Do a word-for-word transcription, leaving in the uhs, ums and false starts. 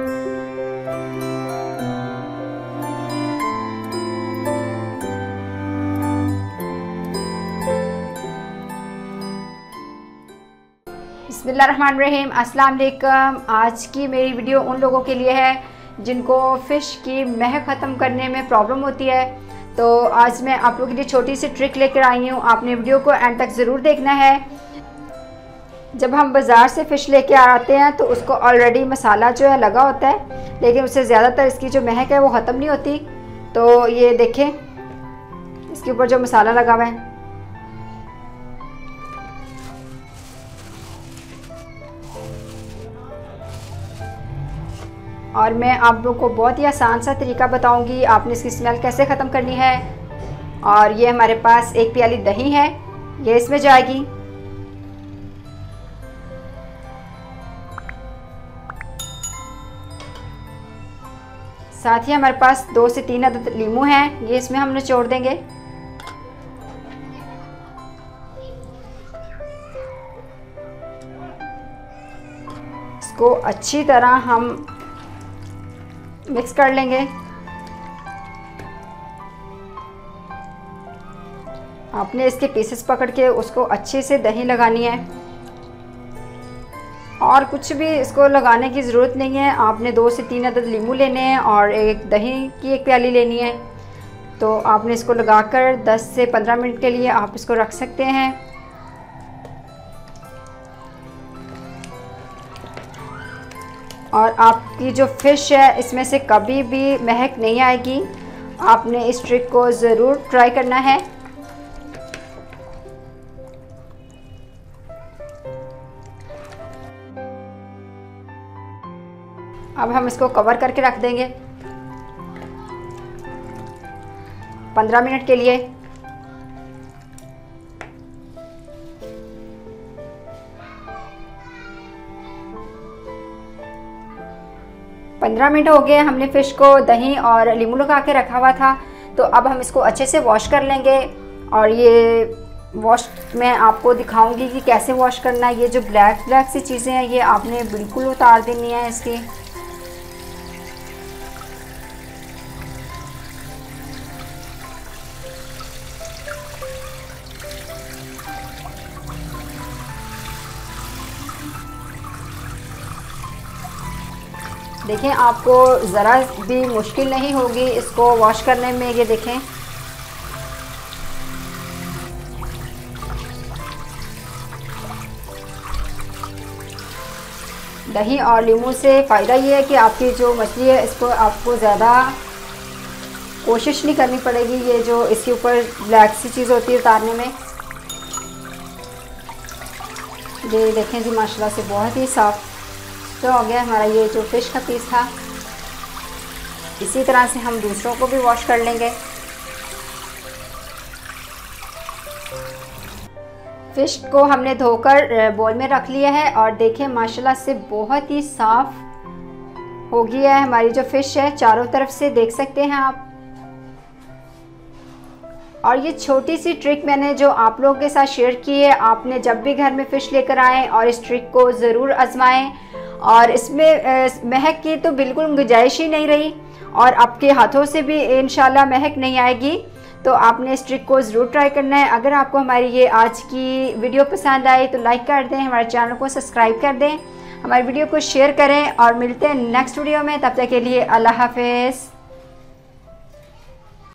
बिस्मिल्लाहिर्रहमानिर्रहीम। अस्सलाम वालेकुम। आज की मेरी वीडियो उन लोगों के लिए है जिनको फ़िश की महक ख़त्म करने में प्रॉब्लम होती है। तो आज मैं आप लोगों के लिए छोटी सी ट्रिक लेकर आई हूँ। आपने वीडियो को एंड तक ज़रूर देखना है। जब हम बाज़ार से फ़िश लेके आते हैं तो उसको ऑलरेडी मसाला जो है लगा होता है, लेकिन उससे ज़्यादातर इसकी जो महक है वो ख़त्म नहीं होती। तो ये देखें, इसके ऊपर जो मसाला लगा हुआ है, और मैं आप लोग को बहुत ही आसान सा तरीका बताऊंगी आपने इसकी स्मेल कैसे ख़त्म करनी है। और ये हमारे पास एक प्याली दही है, ये इसमें जाएगी। साथ ही हमारे पास दो से तीन अदद लीमू हैं, ये इसमें हम निचोड़ देंगे। इसको अच्छी तरह हम मिक्स कर लेंगे। आपने इसके पीसेस पकड़ के उसको अच्छे से दही लगानी है, और कुछ भी इसको लगाने की ज़रूरत नहीं है। आपने दो से तीन अदद लीमू लेने हैं और एक दही की एक प्याली लेनी है। तो आपने इसको लगाकर दस से पंद्रह मिनट के लिए आप इसको रख सकते हैं। और आपकी जो फ़िश है इसमें से कभी भी महक नहीं आएगी। आपने इस ट्रिक को ज़रूर ट्राई करना है। अब हम इसको कवर करके रख देंगे पंद्रह मिनट के लिए। पंद्रह मिनट हो गए, हमने फ़िश को दही और नींबू लगा के रखा हुआ था। तो अब हम इसको अच्छे से वॉश कर लेंगे, और ये वॉश मैं आपको दिखाऊंगी कि कैसे वॉश करना है। ये जो ब्लैक ब्लैक सी चीज़ें हैं ये आपने बिल्कुल उतार देनी है इसकी। देखें, आपको ज़रा भी मुश्किल नहीं होगी इसको वॉश करने में। ये देखें, दही और नींबू से फ़ायदा ये है कि आपकी जो मछली है इसको आपको ज़्यादा कोशिश नहीं करनी पड़ेगी ये जो इसके ऊपर ब्लैक सी चीज़ होती है उतारने में। ये देखें जी, माशाल्लाह से बहुत ही साफ़ तो हो गया हमारा ये जो फ़िश का पीस था। इसी तरह से हम दूसरों को भी वॉश कर लेंगे। फ़िश को हमने धोकर बोल में रख लिया है, और देखें माशाल्लाह से बहुत ही साफ़ हो गई है हमारी जो फ़िश है। चारों तरफ से देख सकते हैं आप। और ये छोटी सी ट्रिक मैंने जो आप लोगों के साथ शेयर की है, आपने जब भी घर में फ़िश लेकर आएँ और इस ट्रिक को ज़रूर आजमाएँ। और इसमें महक की तो बिल्कुल गुंजाइश ही नहीं रही, और आपके हाथों से भी इंशाल्लाह महक नहीं आएगी। तो आपने इस ट्रिक को ज़रूर ट्राई करना है। अगर आपको हमारी ये आज की वीडियो पसंद आए तो लाइक कर दें, हमारे चैनल को सब्सक्राइब कर दें, हमारी वीडियो को शेयर करें, और मिलते हैं नेक्स्ट वीडियो में। तब तक के लिए अल्लाह हाफिज़।